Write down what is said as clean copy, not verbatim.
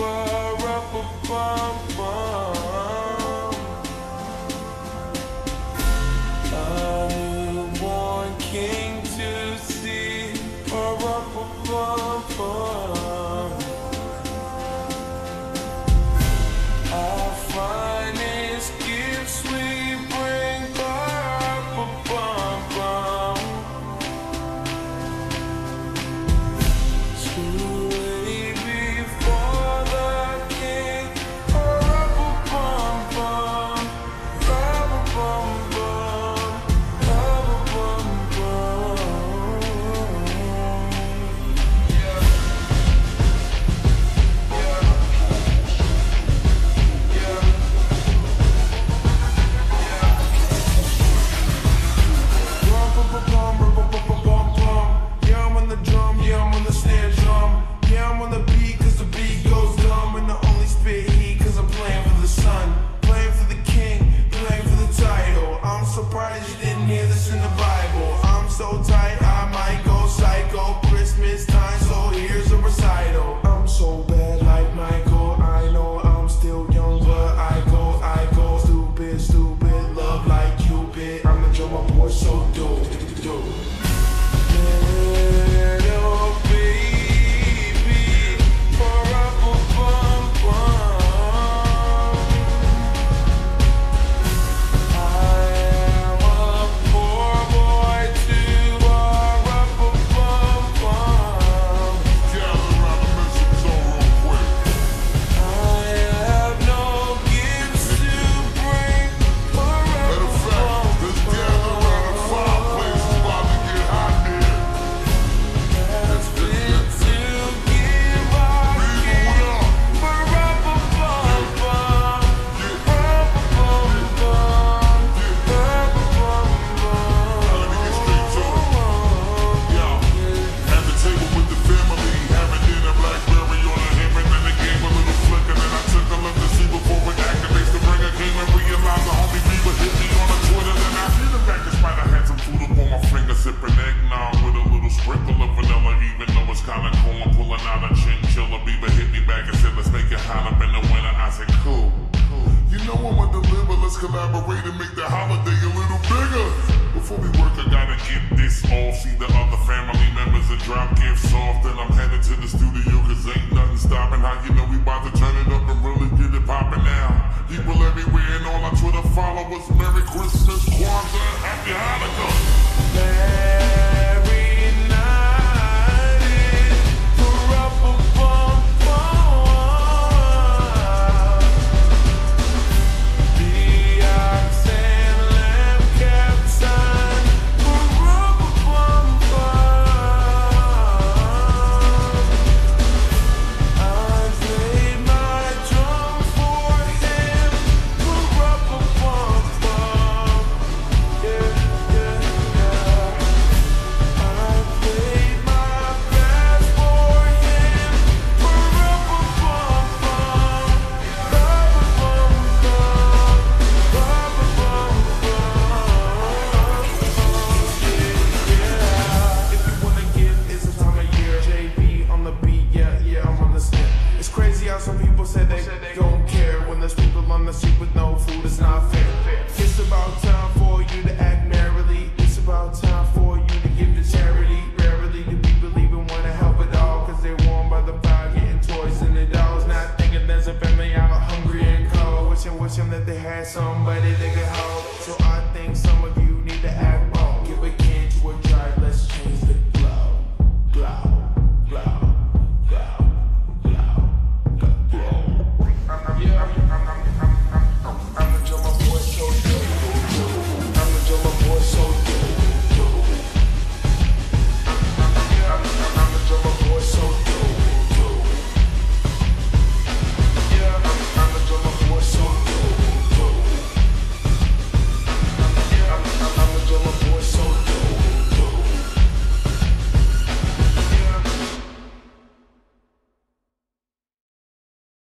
Somebody that could